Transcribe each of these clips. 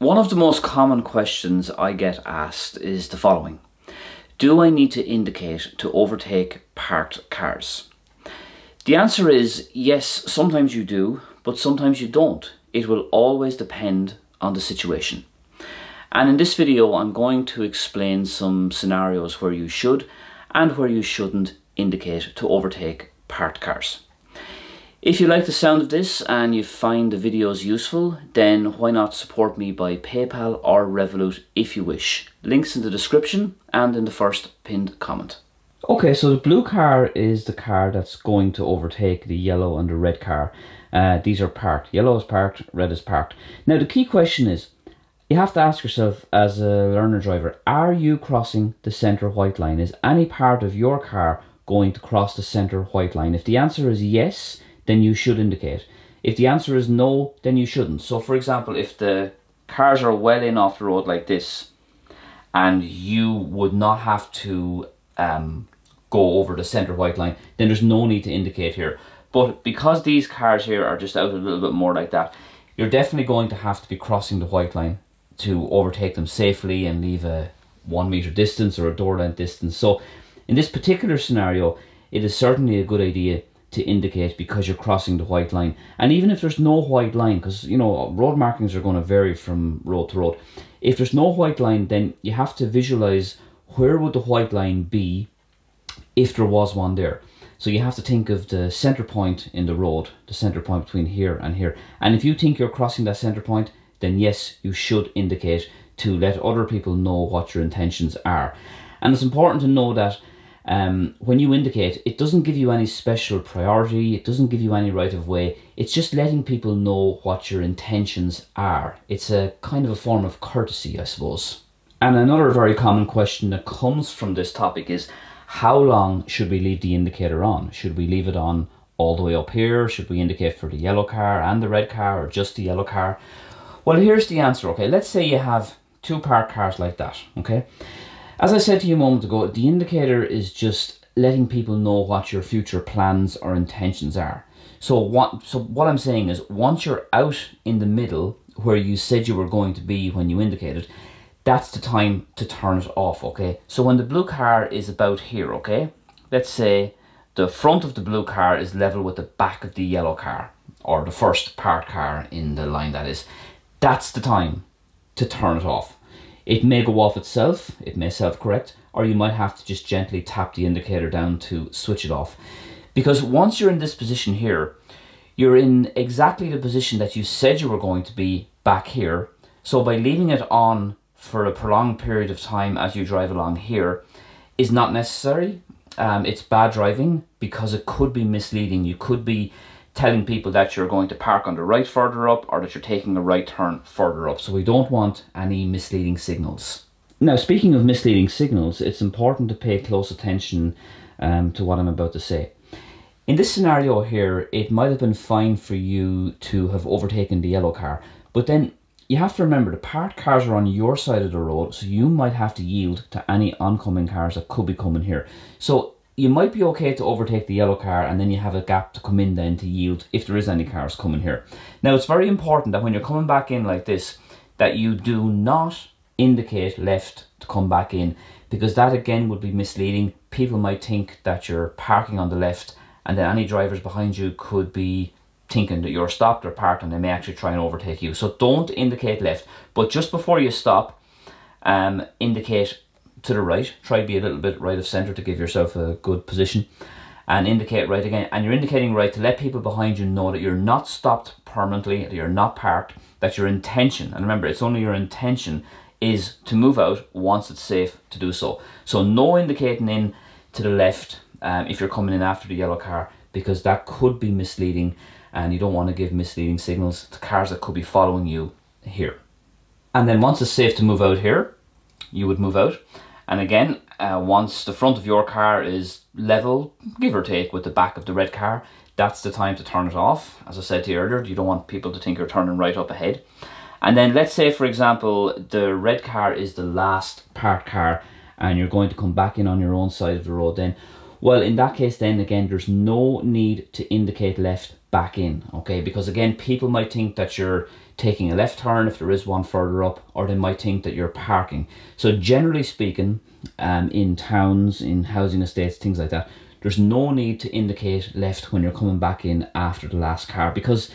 One of the most common questions I get asked is the following. Do I need to indicate to overtake parked cars? The answer is yes, sometimes you do, but sometimes you don't. It will always depend on the situation. And in this video, I'm going to explain some scenarios where you should and where you shouldn't indicate to overtake parked cars. If you like the sound of this and you find the videos useful, then why not support me by PayPal or Revolut if you wish. Links in the description and in the first pinned comment. Okay, so the blue car is the car that's going to overtake the yellow and the red car. These are parked. Yellow is parked, red is parked. Now the key question is, you have to ask yourself as a learner driver, are you crossing the centre white line? Is any part of your car going to cross the centre white line? If the answer is yes, then you should indicate. If the answer is no, then you shouldn't. So for example, if the cars are well in off the road like this, and you would not have to go over the centre white line, then there's no need to indicate here. But because these cars here are just out a little bit more like that, you're definitely going to have to be crossing the white line to overtake them safely and leave a 1 metre distance or a door length distance. So in this particular scenario, it is certainly a good idea to indicate because you're crossing the white line. And even if there's no white line, because you know road markings are going to vary from road to road, if there's no white line, then you have to visualize where would the white line be if there was one there. So you have to think of the center point in the road, the center point between here and here, and if you think you're crossing that center point, then yes, you should indicate to let other people know what your intentions are. And it's important to know that when you indicate, it doesn't give you any special priority, it doesn't give you any right of way, it's just letting people know what your intentions are. It's a kind of a form of courtesy, I suppose. And another very common question that comes from this topic is, how long should we leave the indicator on? Should we leave it on all the way up here? Should we indicate for the yellow car and the red car, or just the yellow car? Well, here's the answer, okay? Let's say you have two parked cars like that, okay? As I said to you a moment ago, the indicator is just letting people know what your future plans or intentions are. So what I'm saying is, once you're out in the middle where you said you were going to be when you indicated, that's the time to turn it off, okay? So when the blue car is about here, okay? Let's say the front of the blue car is level with the back of the yellow car, or the first parked car in the line that is. That's the time to turn it off. It may go off itself, it may self-correct, or you might have to just gently tap the indicator down to switch it off. Because once you're in this position here, you're in exactly the position that you said you were going to be back here. So by leaving it on for a prolonged period of time as you drive along here is not necessary. It's bad driving because it could be misleading. You could be telling people that you're going to park on the right further up, or that you're taking a right turn further up. So we don't want any misleading signals. Now, speaking of misleading signals, it's important to pay close attention to what I'm about to say. In this scenario here, it might have been fine for you to have overtaken the yellow car, but then you have to remember the parked cars are on your side of the road, so you might have to yield to any oncoming cars that could be coming here. So you might be okay to overtake the yellow car, and then you have a gap to come in then to yield if there is any cars coming here. Now it's very important that when you're coming back in like this, that you do not indicate left to come back in, because that again would be misleading. People might think that you're parking on the left, and then any drivers behind you could be thinking that you're stopped or parked, and they may actually try and overtake you. So don't indicate left, but just before you stop, indicate to the right. Try to be a little bit right of centre to give yourself a good position, and indicate right again. And you're indicating right to let people behind you know that you're not stopped permanently, that you're not parked, that your intention, and remember it's only your intention, is to move out once it's safe to do so. So no indicating in to the left if you're coming in after the yellow car, because that could be misleading, and you don't want to give misleading signals to cars that could be following you here. And then once it's safe to move out here, you would move out. And again, once the front of your car is level, give or take, with the back of the red car, that's the time to turn it off. As I said to you earlier, you don't want people to think you're turning right up ahead. And then let's say, for example, the red car is the last parked car, and you're going to come back in on your own side of the road then. Well, in that case then, again, there's no need to indicate left back in, okay? Because again, people might think that you're taking a left turn if there is one further up, or they might think that you're parking. So generally speaking, in towns, in housing estates, things like that, there's no need to indicate left when you're coming back in after the last car, because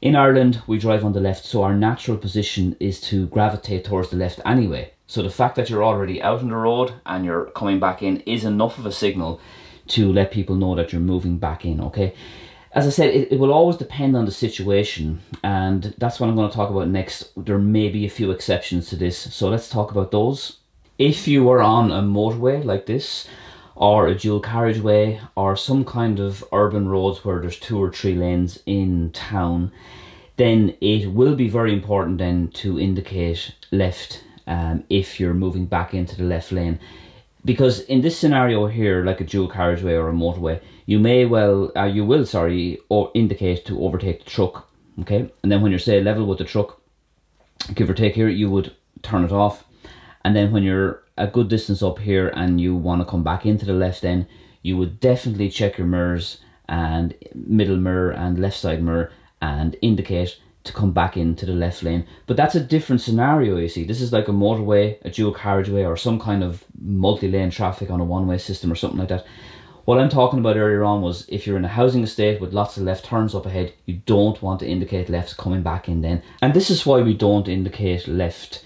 in Ireland we drive on the left, so our natural position is to gravitate towards the left anyway. So the fact that you're already out on the road and you're coming back in is enough of a signal to let people know that you're moving back in, okay? As I said, it will always depend on the situation, and that's what I'm going to talk about next. There may be a few exceptions to this, so let's talk about those. If you are on a motorway like this, or a dual carriageway, or some kind of urban roads where there's 2 or 3 lanes in town, then it will be very important then to indicate left if you're moving back into the left lane. Because in this scenario here, like a dual carriageway or a motorway, you may well, you will indicate to overtake the truck, okay? And then when you're, say, level with the truck, give or take here, you would turn it off. And then when you're a good distance up here and you want to come back into the left end, you would definitely check your mirrors, and middle mirror and left side mirror, and indicate to come back into the left lane. But that's a different scenario, you see. This is like a motorway, a dual carriageway, or some kind of multi-lane traffic on a one-way system or something like that. What I'm talking about earlier on was if you're in a housing estate with lots of left turns up ahead, you don't want to indicate left coming back in then. And this is why we don't indicate left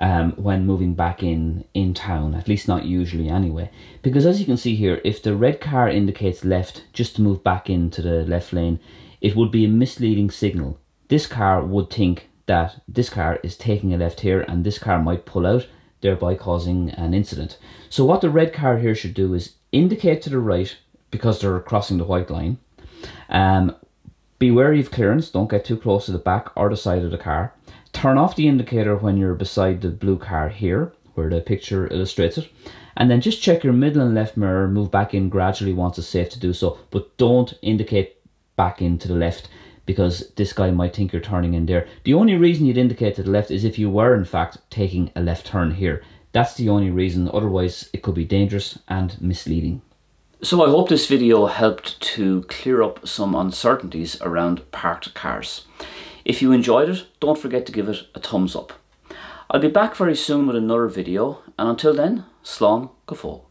when moving back in town, at least not usually anyway. Because as you can see here, if the red car indicates left just to move back into the left lane, it would be a misleading signal. This car would think that this car is taking a left here and this car might pull out, thereby causing an incident. So what the red car here should do is indicate to the right because they're crossing the white line. Be wary of clearance, don't get too close to the back or the side of the car. Turn off the indicator when you're beside the blue car here, where the picture illustrates it. And then just check your middle and left mirror, move back in gradually once it's safe to do so, but don't indicate back into the left, because this guy might think you're turning in there. The only reason you'd indicate to the left is if you were in fact taking a left turn here. That's the only reason, otherwise it could be dangerous and misleading. So I hope this video helped to clear up some uncertainties around parked cars. If you enjoyed it, don't forget to give it a thumbs up. I'll be back very soon with another video, and until then, slán go fóill.